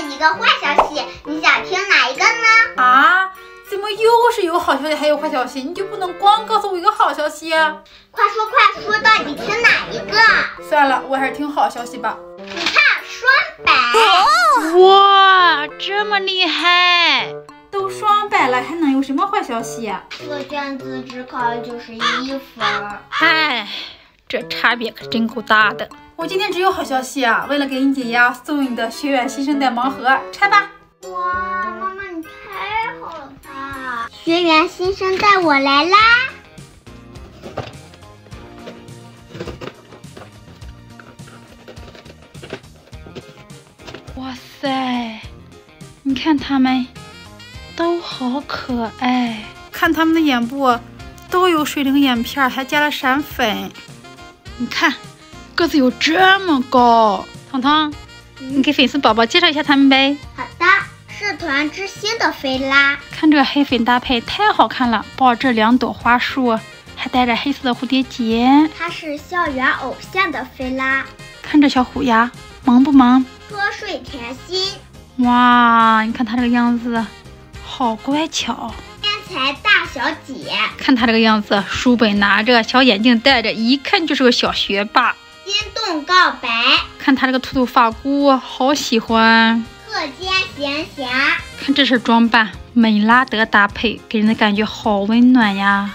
一个坏消息，你想听哪一个呢？啊？怎么又是有好消息还有坏消息？你就不能光告诉我一个好消息啊？快说快说，到底听哪一个？算了，我还是听好消息吧。你看，双百！哇，这么厉害！ 都双百了，还能有什么坏消息啊？做卷子只考91分。哎，这差别可真够大的。我今天只有好消息啊！为了给你解压，送你的学远新生代盲盒，拆吧。哇，妈妈你太好了吧！学远新生代我来啦！哇塞，你看他们 都好可爱，看他们的眼部都有水灵眼片，还加了闪粉。你看，个子有这么高。糖糖，你给粉丝宝宝介绍一下他们呗。好的，是团之星的菲拉，看这黑粉搭配太好看了，抱着两朵花束，还带着黑色的蝴蝶结。她是校园偶像的菲拉，看这小虎牙，萌不萌？多睡甜心。哇，你看他这个样子 好乖巧，天才大小姐，看她这个样子，书本拿着，小眼镜戴着，一看就是个小学霸。心动告白，看她这个兔兔发箍，好喜欢。课间闲暇，看这身装扮，美拉德搭配，给人的感觉好温暖呀。